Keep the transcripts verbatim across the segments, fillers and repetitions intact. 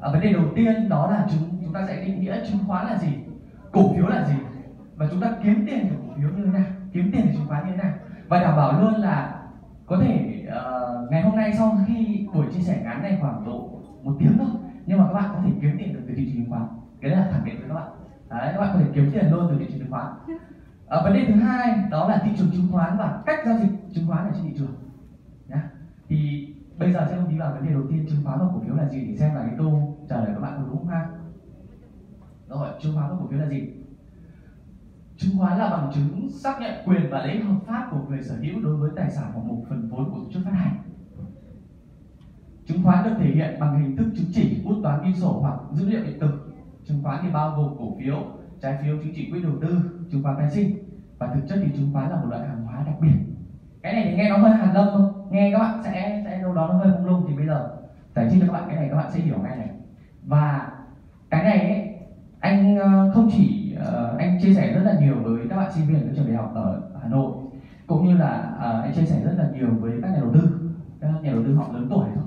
à, vấn đề đầu tiên đó là chúng chúng ta sẽ định nghĩa chứng khoán là gì, cổ phiếu là gì, và chúng ta kiếm tiền từ cổ phiếu như thế nào, kiếm tiền từ chứng khoán như thế nào. Và đảm bảo luôn là có thể uh, ngày hôm nay sau khi buổi chia sẻ ngắn này khoảng độ một tiếng thôi, nhưng mà các bạn có thể kiếm tiền được từ thị trường chứng khoán, cái đấy là khẳng định với các bạn. Đấy, các bạn có thể kiếm tiền luôn từ thị trường chứng khoán. À, vấn đề thứ hai đó là thị trường chứng khoán và cách giao dịch chứng khoán ở trên thị trường. Nha. Thì bây giờ sẽ không đi vào vấn đề đầu tiên chứng khoán và cổ phiếu là gì để xem là cái câu trả lời các bạn có đúng không. Rồi, chứng khoán và cổ phiếu là gì? Chứng khoán là bằng chứng xác nhận quyền và lợi ích hợp pháp của người sở hữu đối với tài sản hoặc một phần vốn của tổ chức phát hành. Chứng khoán được thể hiện bằng hình thức chứng chỉ, bút toán ghi sổ hoặc dữ liệu điện tử. Chứng khoán thì bao gồm cổ phiếu, trái phiếu, chứng chỉ quỹ đầu tư, chứng khoán phái sinh. Và thực chất thì chứng khoán là một loại hàng hóa đặc biệt. Cái này thì nghe nó hơi hàn lâm thôi, nghe các bạn sẽ sẽ đâu đó nó hơi mông lung, thì bây giờ giải thích cho các bạn cái này các bạn sẽ hiểu ngay này. Và cái này ấy, anh không chỉ uh, anh chia sẻ rất là nhiều với các bạn sinh viên ở trường đại học ở Hà Nội, cũng như là uh, anh chia sẻ rất là nhiều với các nhà đầu tư, các nhà đầu tư họ lớn tuổi thôi.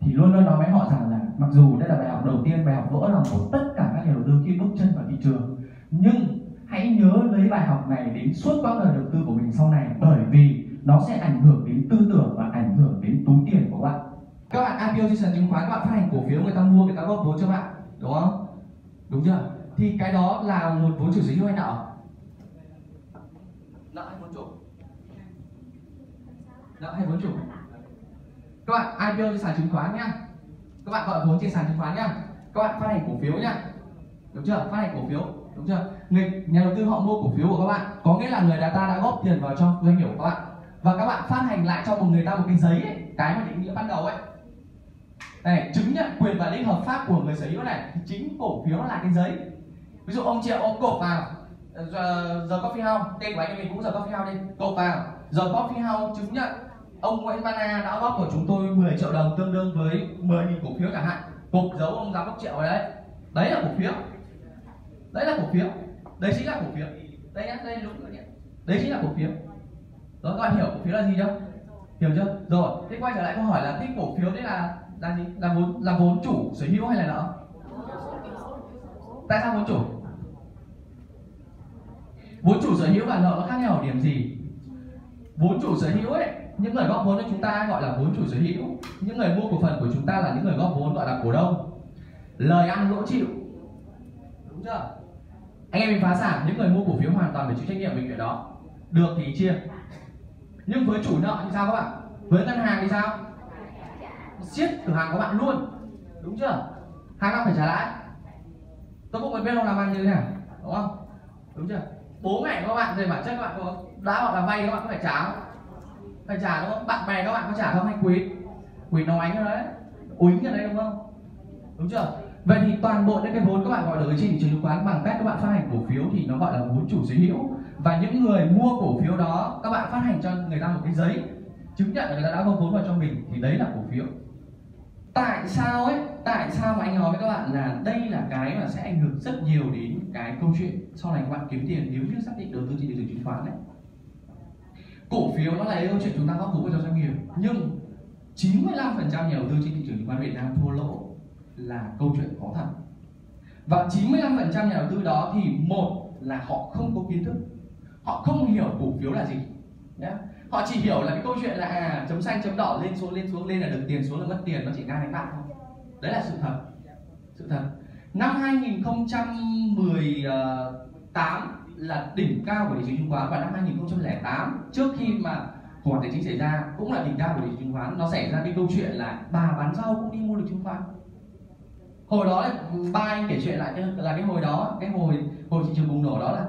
Thì luôn luôn nói với họ rằng là mặc dù đây là bài học đầu tiên, bài học vỡ lòng của tất cả các nhà đầu tư khi bước chân vào thị trường, nhưng hãy nhớ lấy bài học này đến suốt quãng đời đầu tư của mình sau này, bởi vì nó sẽ ảnh hưởng đến tư tưởng và ảnh hưởng đến túi tiền của bạn. Các bạn i pê ô trên sàn chứng khoán, các bạn phát hành cổ phiếu, người ta mua, người ta góp vốn cho bạn, đúng không? Đúng chưa? Thì cái đó là một vốn chủ sở hữu hay nợ? Nợ hay vốn chủ? Nợ hay vốn chủ? Các bạn i pê ô trên sàn chứng khoán nhá, các bạn gọi vốn trên sàn chứng khoán nhá, các bạn phát hành cổ phiếu nhá, đúng chưa? Phát hành cổ phiếu, đúng chưa? Người nhà đầu tư họ mua cổ phiếu của các bạn, có nghĩa là người ta đã góp tiền vào cho doanh nghiệp của các bạn, và các bạn phát hành lại cho một người ta một cái giấy ấy, cái mà định nghĩa ban đầu ấy, này, chứng nhận quyền và lợi ích hợp pháp của người sở hữu này. Chính cổ phiếu là cái giấy. Ví dụ ông Triệu ông cộp vào The Coffee House, tên của anh mình cũng The Coffee House đi, cộp vào The Coffee House chứng nhận ông Nguyễn Văn A đã góp của chúng tôi mười triệu đồng tương đương với mười nghìn cổ phiếu chẳng hạn, cục dấu ông giám đốc Triệu ở đấy. Đấy là cổ phiếu. Đấy là cổ phiếu. Đấy chính là cổ phiếu. Đây nhá, đây đúng rồi nhá. Đấy chính là cổ phiếu. Đó, các bạn hiểu cổ phiếu là gì chưa? Hiểu chưa? Rồi, thế quay trở lại câu hỏi là cái cổ phiếu đấy là là gì? Là vốn, là vốn chủ sở hữu hay là nợ? Tại sao vốn chủ? Vốn chủ sở hữu và nợ nó khác nhau ở điểm gì? Vốn chủ sở hữu ấy, những người góp vốn cho chúng ta gọi là vốn chủ sở hữu, những người mua cổ phần của chúng ta là những người góp vốn gọi là cổ đông. Lời ăn lỗ chịu, đúng chưa? Anh em mình phá sản, những người mua cổ phiếu hoàn toàn phải chịu trách nhiệm về chuyện đó, được thì chia. Nhưng với chủ nợ thì sao các bạn? Với ngân hàng thì sao? Siết cửa hàng của bạn luôn, đúng chưa? Hàng năm phải trả lãi. Tôi cũng còn biết không làm ăn như thế nào, đúng không? Đúng chưa? Bố mẹ các bạn về bản chất các bạn có đã gọi là vay, các bạn có phải trả không? Phải trả đúng không? Bạn bè các bạn có trả không? Hay quỵt quỵt nó ánh ở đấy, uýnh ở đây đúng không? Đúng chưa? Vậy thì toàn bộ những cái vốn các bạn gọi được trên thị trường chứng khoán bằng cách các bạn phát hành cổ phiếu thì nó gọi là vốn chủ sở hữu, và những người mua cổ phiếu đó các bạn phát hành cho người ta một cái giấy chứng nhận người ta đã góp vốn vào cho mình, thì đấy là cổ phiếu. Tại sao ấy? Tại sao mà anh nói với các bạn là đây là cái mà sẽ ảnh hưởng rất nhiều đến cái câu chuyện sau này các bạn kiếm tiền nếu như xác định đầu tư trên thị trường chứng khoán đấy. Cổ phiếu nó là câu chuyện chúng ta góp vốn vào cho doanh nghiệp, nhưng chín mươi lăm phần trăm nhà đầu tư trên thị trường chứng khoán Việt Nam thua lỗ là câu chuyện có thật. Và chín mươi lăm phần trăm nhà đầu tư đó thì một là họ không có kiến thức, họ không hiểu cổ phiếu là gì. Đấy. Họ chỉ hiểu là cái câu chuyện là à, chấm xanh chấm đỏ, lên xuống lên xuống, lên là được tiền, xuống là mất tiền, nó chỉ ngang đánh bạc thôi. Đấy là sự thật. Sự thật. Năm hai nghìn không trăm mười tám là đỉnh cao của thị trường chứng khoán, và năm hai nghìn không trăm lẻ tám trước khi mà khủng hoảng tài chính xảy ra cũng là đỉnh cao của thị trường chứng khoán. Nó xảy ra cái câu chuyện là bà bán rau cũng đi mua được chứng khoán. Hồi đó ba anh kể chuyện lại là cái hồi đó, cái hồi hồi thị trường bùng nổ đó là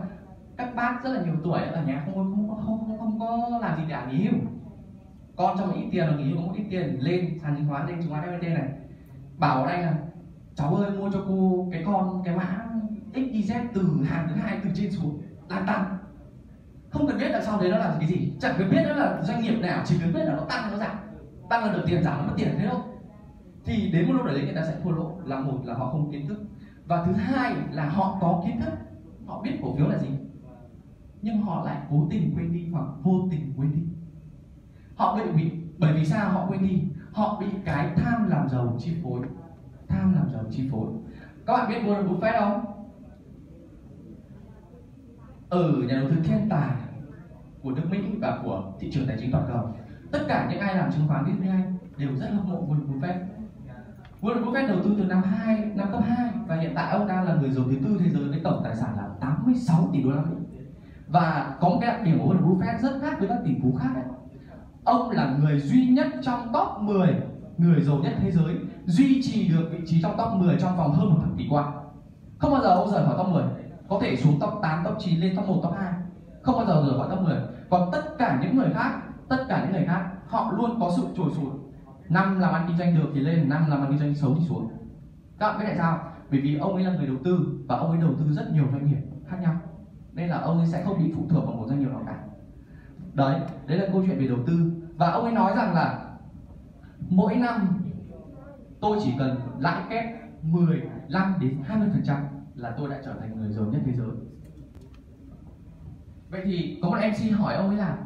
các bác rất là nhiều tuổi ở nhà không không không không, không có làm gì để nghỉ hưu, con cho một ít tiền là nghỉ hưu, có một ít tiền lên sàn chứng khoán, lên chứng khoán ép en đê này, bảo anh là cháu ơi mua cho cô cái con cái mã ích i dét từ hàng thứ hai từ trên xuống, làm tăng không cần biết là sau đấy nó là cái gì, chẳng cần biết nó là doanh nghiệp nào, chỉ cần biết là nó tăng hay nó giảm, tăng là được tiền, giảm là mất tiền, thế thôi. Thì đến một lúc đấy người ta sẽ thua lỗ là một là họ không kiến thức, và thứ hai là họ có kiến thức, họ biết cổ phiếu là gì nhưng họ lại cố tình quên đi hoặc vô tình quên đi. Họ bị bị bởi vì sao họ quên đi? Họ bị cái tham làm giàu chi phối, tham làm giàu chi phối. Các bạn biết Warren Buffett không? Ở nhà đầu tư thiên tài của nước Mỹ và của thị trường tài chính toàn cầu. Tất cả những ai làm chứng khoán như anh đều rất hâm mộ Warren Buffett. Warren Buffett đầu tư từ năm hai, năm cấp hai và hiện tại ông ta là người giàu thứ tư thế giới với tổng tài sản là tám mươi sáu tỷ đô la Mỹ. Và có một cái đặc điểm của Warren Buffett rất khác với các tỷ phú khác đấy. Ông là người duy nhất trong top mười người giàu nhất thế giới duy trì được vị trí trong top mười trong vòng hơn một thập kỷ qua. Không bao giờ ông rời khỏi top mười, có thể xuống top tám, top chín, lên top một, top hai. Không bao giờ rời khỏi top mười. Còn tất cả những người khác, tất cả những người khác họ luôn có sự trồi sụt. Năm làm ăn kinh doanh được thì lên, năm làm ăn kinh doanh xấu thì xuống. Các bạn biết tại sao? Bởi vì ông ấy là người đầu tư và ông ấy đầu tư rất nhiều doanh nghiệp khác nhau. Nên là ông ấy sẽ không bị phụ thuộc vào một doanh nghiệp nào cả. Đấy, đấy là câu chuyện về đầu tư. Và ông ấy nói rằng là mỗi năm tôi chỉ cần lãi kép mười lăm đến hai mươi phần trăm là tôi đã trở thành người giàu nhất thế giới. Vậy thì có một em xê hỏi ông ấy là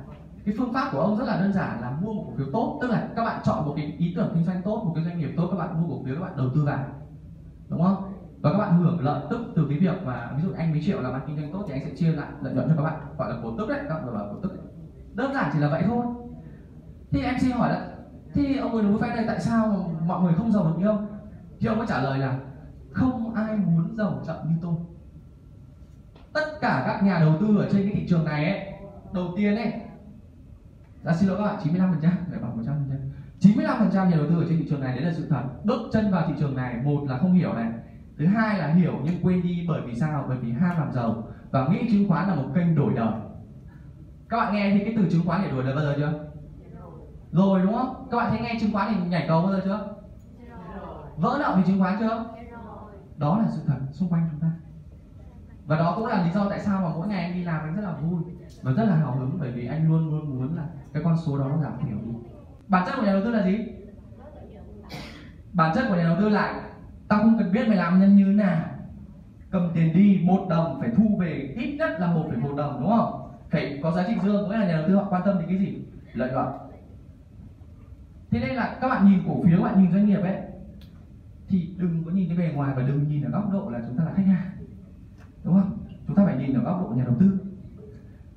cái phương pháp của ông rất là đơn giản là mua một cổ phiếu tốt, tức là các bạn chọn một cái ý tưởng kinh doanh tốt, một cái doanh nghiệp tốt, các bạn mua cổ phiếu, các bạn đầu tư vào, đúng không? Và các bạn hưởng lợi tức từ cái việc mà ví dụ anh mấy triệu làm ăn kinh doanh tốt thì anh sẽ chia lại lợi nhuận cho các bạn, gọi là cổ tức đấy, các bạn gọi là cổ tức đấy. Đơn giản chỉ là vậy thôi. Thì em xê hỏi là thì ông ấy nói với đây tại sao mọi người không giàu được như ông? Thì ông ấy trả lời là không ai muốn giàu chậm như tôi. Tất cả các nhà đầu tư ở trên cái thị trường này ấy, đầu tiên ấy, đã xin lỗi các bạn, chín mươi lăm phần trăm, phải bảo một trăm phần trăm. chín mươi lăm phần trăm nhà đầu tư ở trên thị trường này đấy là sự thật. Đốt chân vào thị trường này, một là không hiểu này, thứ hai là hiểu nhưng quên đi, bởi vì sao? Bởi vì ham làm giàu và nghĩ chứng khoán là một kênh đổi đời. Các bạn nghe thì cái từ chứng khoán để đổi đời bao giờ chưa? Rồi đúng không? Các bạn thấy nghe chứng khoán thì nhảy cầu bao giờ chưa? Vỡ nợ vì chứng khoán chưa? Đó là sự thật xung quanh chúng ta. Và đó cũng là lý do tại sao mà mỗi ngày anh đi làm anh rất là vui và rất là hào hứng, bởi vì anh luôn luôn muốn là cái con số đó nó giảm thiểu đi. Bản chất của nhà đầu tư là gì? Bản chất của nhà đầu tư là tao không cần biết mày làm nhân như thế nào, cầm tiền đi, một đồng phải thu về ít nhất là một phẩy một đồng, đúng không? Phải có giá trị dương, nghĩa là nhà đầu tư họ quan tâm đến cái gì? Lợi nhuận. Thế nên là các bạn nhìn cổ phiếu, các bạn nhìn doanh nghiệp ấy, thì đừng có nhìn cái bề ngoài và đừng nhìn ở góc độ là chúng ta là khách hàng, đúng không? Chúng ta phải nhìn ở góc độ nhà đầu tư.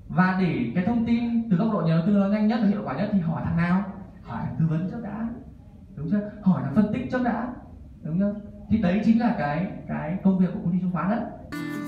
Và để cái thông tin từ góc độ nhà đầu tư nó nhanh nhất và hiệu quả nhất thì hỏi thằng nào? Hỏi thằng tư vấn trước đã, đúng chưa? Hỏi thằng phân tích trước đã, đúng chưa? Thì đấy chính là cái cái công việc của công ty chứng khoán đó.